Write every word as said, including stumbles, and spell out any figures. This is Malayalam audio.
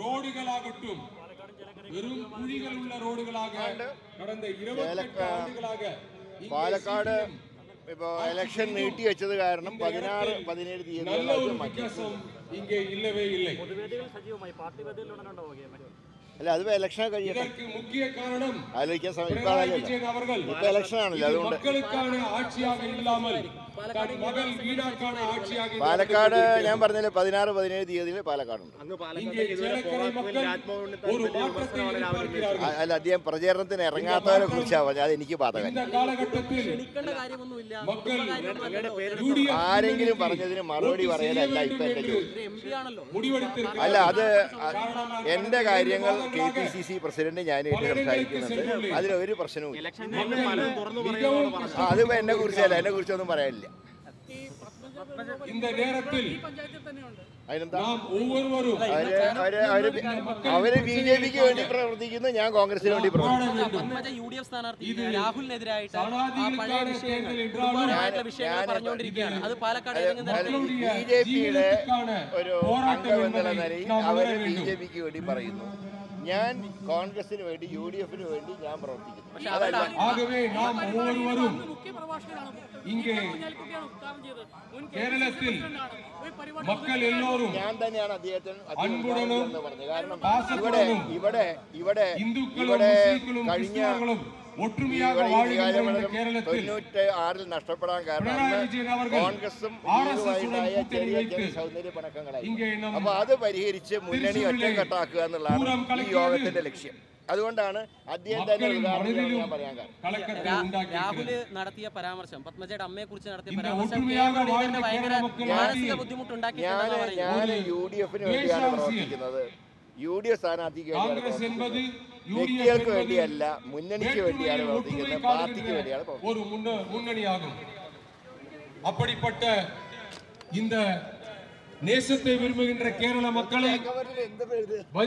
ரோடுகளாகட்டும் வெறும் குழிகள் உள்ள ரோடுகளாக கடந்த இருபத்தி எட்டு ஆண்டுகளாக பாலக்காடு இப்போ எலெக்ஷன் நீட்டி വെച്ചது കാരണം പതിനാറ് പതിനേഴ് തീയതികളിൽ മാറ്റം ഇങ്ങേ ഇല്ലവേ ഇല്ല പൊതുവേദികൾ സജീവമായി പാർട്ടി വേദികളിൽ ഉണർന്നോവുകയേ അല്ല അത് ഇലക്ഷൻ കഴിയട്ടെ ഇതിക്ക് മുഖ്യ കാരണം ആലോചിക്കാൻ സമയമില്ല ഇപ്പോ ഇലക്ഷൻ ആണല്ലോ അതുകൊണ്ട് மக்களுக்கான ஆட்சியாக இல்லாமல் மகன் வீடாக்கான ஆட்சியாக പാലക്കാട് ഞാൻ പറഞ്ഞില്ലേ പതിനാറ് പതിനേഴ് തീയതികളിൽ പാലക്കാട് ഉണ്ട് അങ്ങ് പാലക്കാട് ഇതുവരെ പോകാൻ ആത്മവണ്ടി ഒരു മാറ്റത്തെ ആവർത്തിക്കുക അല്ല അദ്ദേഹം പ്രചരണത്തിന് ഇറങ്ങാത്തവരെ കുറിച്ചാണ് ഞാൻ എനിക്ക് പാതക ഇന്ന കാലഘട്ടത്തിൽ ക്ഷണിക്കേണ്ട കാര്യമൊന്നുമില്ല മക്കൾ ആരെങ്കിലും പറഞ്ഞതിന് മറുപടി പറയാനല്ല ഇപ്പോ എന്റെ ജോലി എംപി ആണല്ലോ മുടിവെടുത്തിരിക്കുക അല്ല അത് എന്റെ കാര്യങ്ങൾ കെപിസിസി പ്രസിഡന്റ് ഞാൻ ഏറ്റു സംസാരിക്കുന്നുണ്ട് അതിലൊരു പ്രശ്നവും ഇല്ല അതിപ്പോ എന്നെ കുറിച്ചല്ല എന്നെ കുറിച്ചൊന്നും പറയാനില്ല അവര് ബി ജെ പിക്ക് വേണ്ടി പ്രവർത്തിക്കുന്നു ഞാൻ കോൺഗ്രസിന് വേണ്ടി ബി ജെ പിയുടെ ഒരു അംഗമെന്നുള്ള നിലയിൽ അവര് ബി ജെ പിക്ക് വേണ്ടി പറയുന്നു ഞാൻ കോൺഗ്രസിന് വേണ്ടി യു ഡി എഫിന് വേണ്ടി ഞാൻ പ്രവർത്തിക്കുന്നു ഞാൻ തന്നെയാണ് അദ്ദേഹത്തിന് പറഞ്ഞത് കാരണം ഇവിടെ ഇവിടെ ഇവിടെ ഇവിടെ കഴിഞ്ഞ തൊണ്ണൂറ്റി ആറിൽ നഷ്ടപ്പെടാൻ കാരണം കോൺഗ്രസും ആയ ചെറിയ ചെറിയ സൗന്ദര്യ പണക്കങ്ങളായി അപ്പൊ അത് പരിഹരിച്ച് മുന്നണി ഒറ്റക്കെട്ടാക്കുക എന്നുള്ളതാണ് ഈ യോഗത്തിന്റെ ലക്ഷ്യം. അതുകൊണ്ടാണ് അദ്ദേഹം തന്നെ ഞാൻ പറയാൻ കാരണം രാഹുല് നടത്തിയ പരാമർശം പത്മജയുടെ അമ്മയെ കുറിച്ച് നടത്തിയ പരാമർശം മാനസിക ബുദ്ധിമുട്ടുണ്ടാക്കി. ഞാൻ യു ഡി എഫിന് വേണ്ടിയാണ് പ്രവർത്തിക്കുന്നത്, യു ഡി എഫ് സ്ഥാനാർത്ഥിക്ക് വേണ്ടിയാണ്, വ്യക്തികൾക്ക് വേണ്ടിയല്ല, മുന്നണിക്ക് വേണ്ടിയാണ് പ്രവർത്തിക്കുന്നത്, പാർട്ടിക്ക് വേണ്ടിയാണ് പ്രവർത്തിക്കുന്നത്. അപ്പടിപ്പെട്ട ഇന്ന ദേശത്തെ വിരുമുകിന്റെ കേരള മക്കളെ